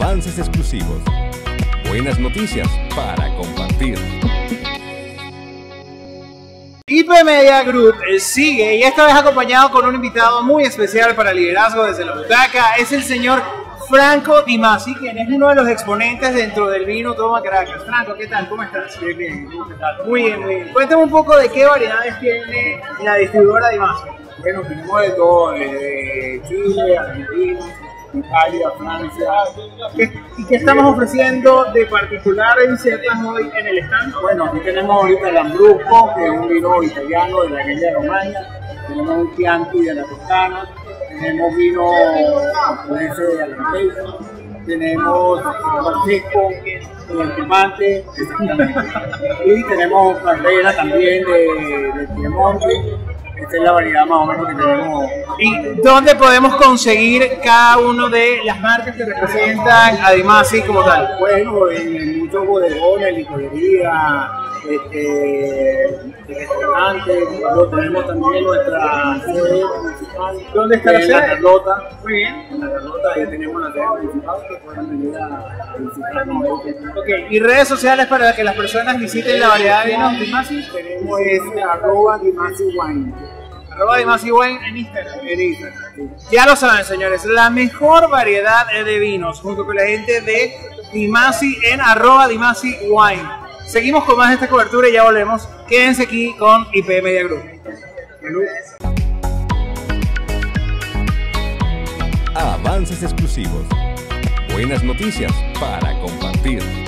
avances exclusivos, buenas noticias para compartir. IP Media Group sigue y esta vez acompañado con un invitado muy especial para el liderazgo desde la butaca. Es el señor Franco Di Masi, quien es uno de los exponentes dentro del vino Toma Caracas. Franco, ¿qué tal? ¿Cómo estás? Bien, bien. ¿Cómo estás? Muy bien, muy bien. Cuéntame un poco de qué variedades tiene la distribuidora Di Masi. Bueno, tenemos de todo, desde Chile, Argentina, Italia, Francia. ¿Y qué estamos ofreciendo de particular en ciertas hoy en el stand? Bueno, aquí tenemos ahorita el Lambrusco, que es un vino italiano de la isla de Romaña. Tenemos un Chianti de la Toscana. Tenemos vino de Alcantara, tenemos Romaña con el Tumante, y tenemos Carrera también de Piemonte. Esta es la variedad más o menos que tenemos. ¿Y dónde podemos conseguir cada una de las marcas que representan a Di Masi como tal? Bueno, en muchos bodegones, licorería, restaurantes. Luego tenemos también nuestra sede municipal. ¿Dónde está la sede? En la Carlota. Muy bien. En la Carlota ya tenemos la sede municipal que pueden venir a visitarnos. Ok, ¿y redes sociales para que las personas visiten la variedad de vinos Di Masi? Tenemos arroba Di Masi wine. Arroba Di Masi wine en Instagram. En Instagram. Ya lo saben, señores, la mejor variedad de vinos junto con la gente de Di Masi en arroba Di Masi wine. Seguimos con más de esta cobertura y ya volvemos. Quédense aquí con IP Media Group. Avances exclusivos. Buenas noticias para compartir.